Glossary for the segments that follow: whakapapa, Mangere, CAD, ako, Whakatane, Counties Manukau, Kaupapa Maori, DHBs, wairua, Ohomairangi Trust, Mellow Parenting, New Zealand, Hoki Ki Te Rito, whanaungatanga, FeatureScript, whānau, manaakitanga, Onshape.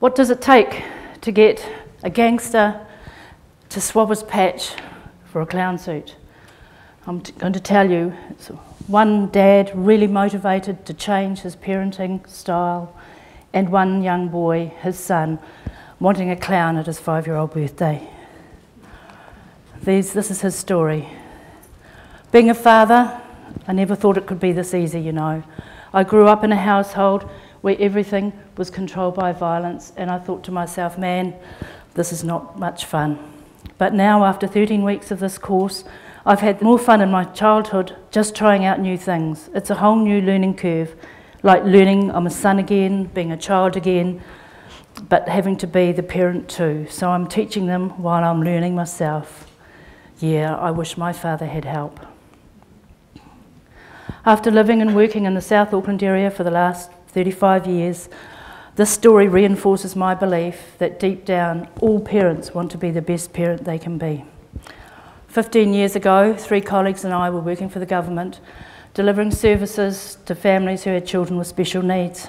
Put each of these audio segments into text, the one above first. What does it take to get a gangster to swab his patch for a clown suit? I'm going to tell you, it's one dad really motivated to change his parenting style and one young boy, his son, wanting a clown at his 5-year-old birthday. This is his story. Being a father, I never thought it could be this easy, you know. I grew up in a household where everything was controlled by violence, and I thought to myself, man, this is not much fun. But now, after 13 weeks of this course, I've had more fun in my childhood just trying out new things. It's a whole new learning curve, like learning I'm a son again, being a child again, but having to be the parent too. So I'm teaching them while I'm learning myself. Yeah, I wish my father had help. After living and working in the South Auckland area for the last 35 years, this story reinforces my belief that deep down, all parents want to be the best parent they can be. 15 years ago, 3 colleagues and I were working for the government, delivering services to families who had children with special needs.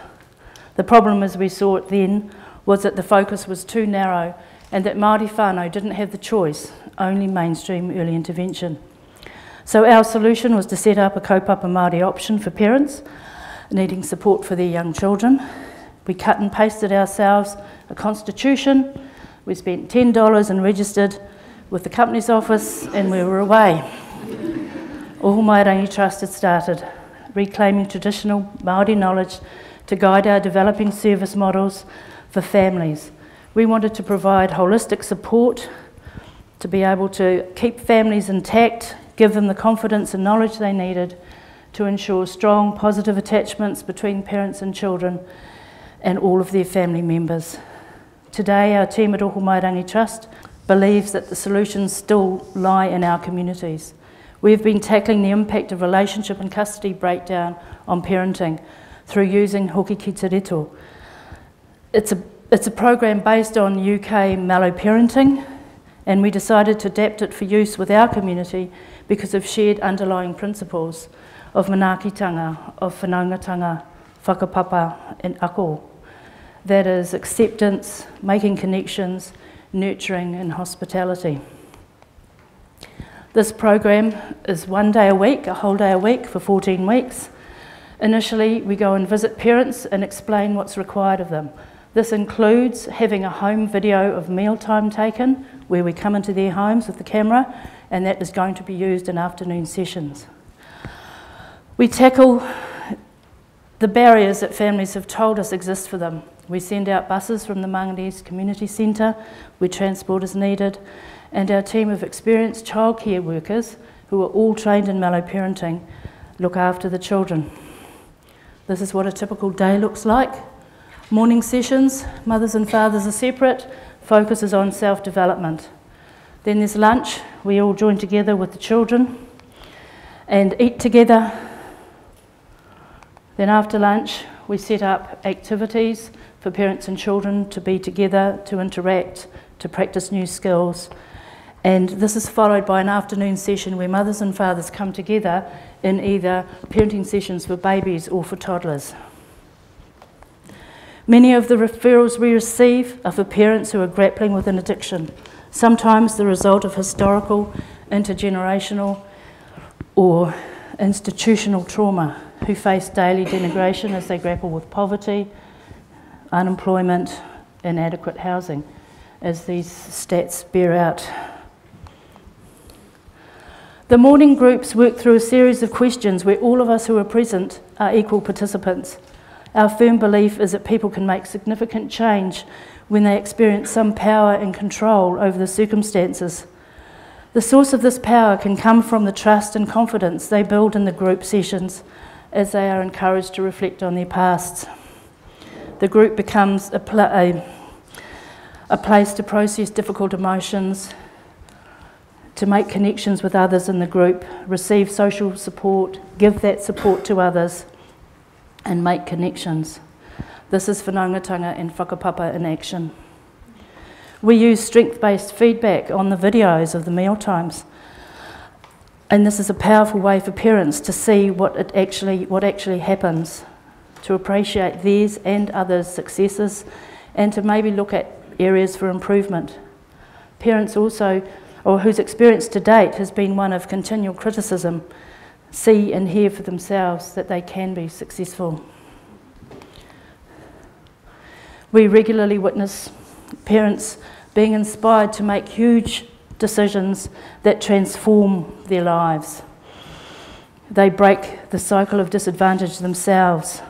The problem, as we saw it then, was that the focus was too narrow and that Māori whānau didn't have the choice, only mainstream early intervention. So our solution was to set up a Kaupapa Māori option for parents needing support for their young children. We cut and pasted ourselves a constitution, we spent $10 and registered with the company's office, and we were away. Ohomairangi Trust had started, reclaiming traditional Māori knowledge to guide our developing service models for families. We wanted to provide holistic support to be able to keep families intact, give them the confidence and knowledge they needed to ensure strong, positive attachments between parents and children and all of their family members. Today, our team at Ohomairangi Trust believes that the solutions still lie in our communities. We've been tackling the impact of relationship and custody breakdown on parenting through using Hoki Ki Te Rito. It's a program based on UK Mellow Parenting, and we decided to adapt it for use with our community because of shared underlying principles of manaakitanga, of whanaungatanga, whakapapa and ako. That is acceptance, making connections, nurturing and hospitality. This program is one day a week, a whole day a week for 14 weeks. Initially, we go and visit parents and explain what's required of them. This includes having a home video of mealtime taken, where we come into their homes with the camera, and that is going to be used in afternoon sessions. We tackle the barriers that families have told us exist for them. We send out buses from the Mangere community centre where transport is needed, and our team of experienced childcare workers, who are all trained in mellow parenting, look after the children. This is what a typical day looks like. Morning sessions, mothers and fathers are separate, focuses on self-development. Then there's lunch, we all join together with the children and eat together. Then after lunch, we set up activities for parents and children to be together, to interact, to practice new skills. And this is followed by an afternoon session where mothers and fathers come together in either parenting sessions for babies or for toddlers. Many of the referrals we receive are for parents who are grappling with an addiction, sometimes the result of historical, intergenerational or institutional trauma, who face daily denigration as they grapple with poverty, unemployment, inadequate housing, as these stats bear out. The morning groups work through a series of questions where all of us who are present are equal participants. Our firm belief is that people can make significant change when they experience some power and control over the circumstances. The source of this power can come from the trust and confidence they build in the group sessions as they are encouraged to reflect on their pasts. The group becomes a place to process difficult emotions, to make connections with others in the group, receive social support, give that support to others, and make connections. This is whanaungatanga and whakapapa in action. We use strength-based feedback on the videos of the meal times, and this is a powerful way for parents to see what actually happens, to appreciate theirs and others' successes and to maybe look at areas for improvement. Parents also, or whose experience to date has been one of continual criticism, see and hear for themselves that they can be successful. We regularly witness parents being inspired to make huge decisions that transform their lives. They break the cycle of disadvantage themselves,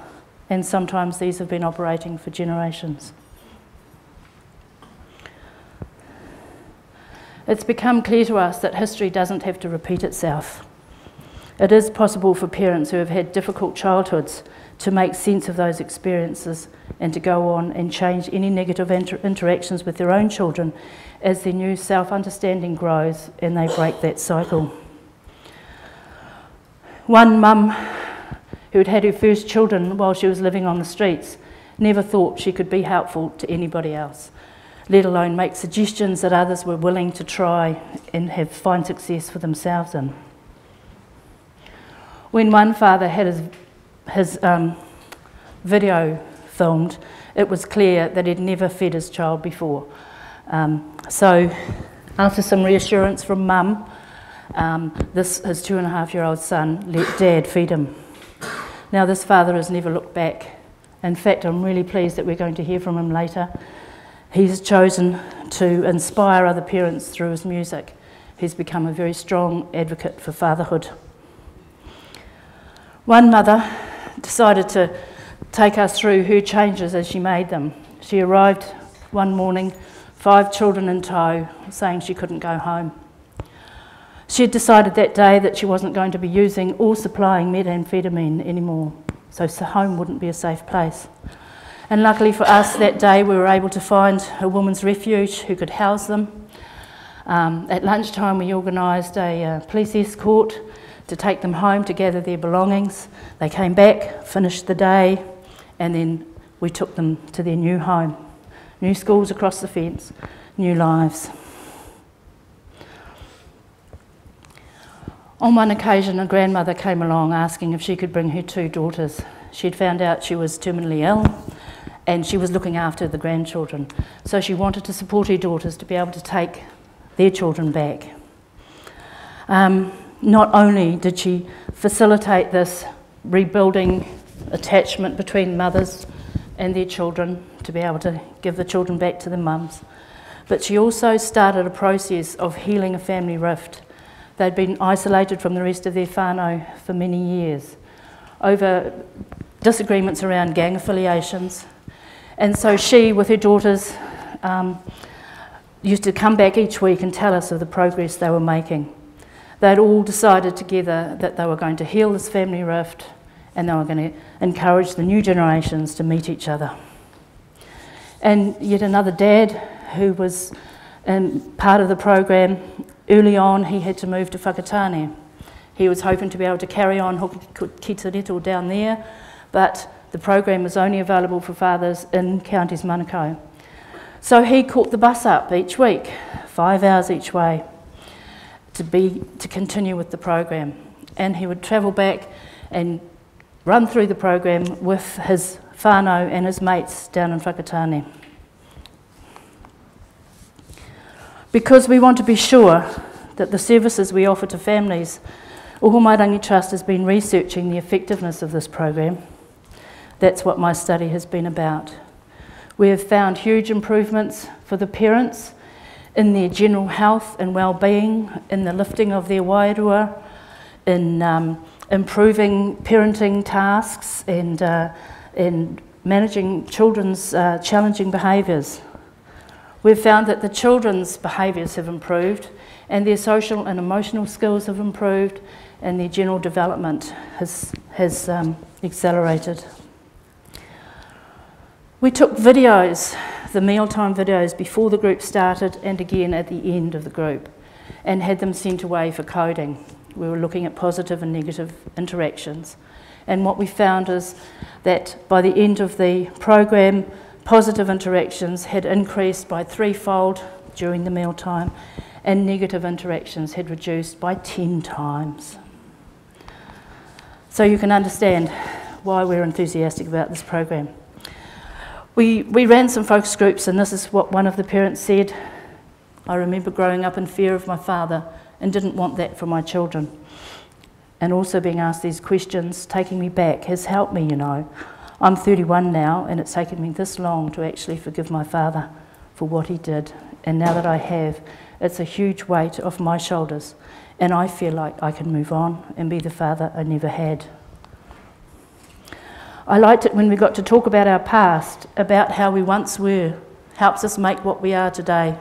and sometimes these have been operating for generations. It's become clear to us that history doesn't have to repeat itself. It is possible for parents who have had difficult childhoods to make sense of those experiences and to go on and change any negative interactions with their own children as their new self-understanding grows and they break that cycle. One mum who had had her first children while she was living on the streets never thought she could be helpful to anybody else, let alone make suggestions that others were willing to try and find success for themselves in. When one father had his video filmed, it was clear that he'd never fed his child before. So after some reassurance from mum, his 2.5-year-old son let dad feed him. Now this father has never looked back. In fact, I'm really pleased that we're going to hear from him later. He's chosen to inspire other parents through his music. He's become a very strong advocate for fatherhood. One mother decided to take us through her changes as she made them. She arrived one morning, 5 children in tow, saying she couldn't go home. She had decided that day that she wasn't going to be using or supplying methamphetamine anymore, so home wouldn't be a safe place. And luckily for us, that day we were able to find a woman's refuge who could house them. At lunchtime we organised a police escort to take them home to gather their belongings. They came back, finished the day, and then we took them to their new home. New schools across the fence, new lives. On one occasion, a grandmother came along asking if she could bring her 2 daughters. She'd found out she was terminally ill, and she was looking after the grandchildren. So she wanted to support her daughters to be able to take their children back. Not only did she facilitate this rebuilding attachment between mothers and their children to be able to give the children back to their mums, but she also started a process of healing a family rift. They'd been isolated from the rest of their whānau for many years over disagreements around gang affiliations. And so she, with her daughters, used to come back each week and tell us of the progress they were making. They'd all decided together that they were going to heal this family rift and they were going to encourage the new generations to meet each other. And yet another dad who was part of the program, early on he had to move to Whakatane. He was hoping to be able to carry on Hoki Ki Te Rito down there, but the program was only available for fathers in Counties Manukau. So he caught the bus up each week, 5 hours each way, to continue with the program. And he would travel back and run through the program with his whānau and his mates down in Whakatane. Because we want to be sure that the services we offer to families, Ohomairangi Trust has been researching the effectiveness of this program. That's what my study has been about. We have found huge improvements for the parents in their general health and well-being, in the lifting of their wairua, in improving parenting tasks and managing children's challenging behaviours. We've found that the children's behaviours have improved and their social and emotional skills have improved and their general development has accelerated. We took videos, the mealtime videos, before the group started and again at the end of the group, and had them sent away for coding. We were looking at positive and negative interactions, and what we found is that by the end of the program, positive interactions had increased by 3-fold during the mealtime, and negative interactions had reduced by 10 times. So you can understand why we're enthusiastic about this program. We ran some focus groups, and this is what one of the parents said. I remember growing up in fear of my father and didn't want that for my children. And also being asked these questions, taking me back, has helped me, you know. I'm 31 now, and it's taken me this long to actually forgive my father for what he did. And now that I have, it's a huge weight off my shoulders, and I feel like I can move on and be the father I never had. I liked it when we got to talk about our past, about how we once were. Helps us make what we are today.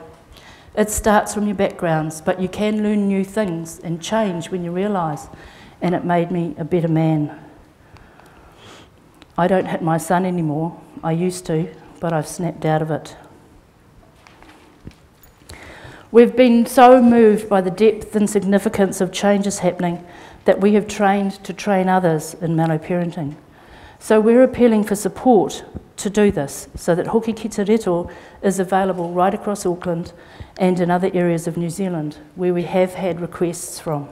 It starts from your backgrounds, but you can learn new things and change when you realise, and it made me a better man. I don't hit my son anymore. I used to, but I've snapped out of it. We've been so moved by the depth and significance of changes happening that we have trained to train others in Mellow Parenting. So we're appealing for support to do this, so that Hoki Ki Te Rito is available right across Auckland and in other areas of New Zealand where we have had requests from.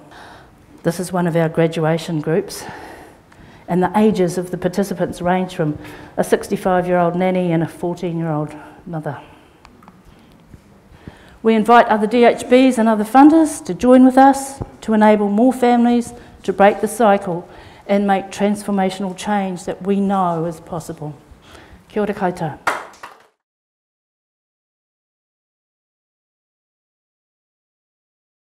This is one of our graduation groups. And the ages of the participants range from a 65-year-old nanny and a 14-year-old mother. We invite other DHBs and other funders to join with us to enable more families to break the cycle and make transformational change that we know is possible. Kia ora koutou.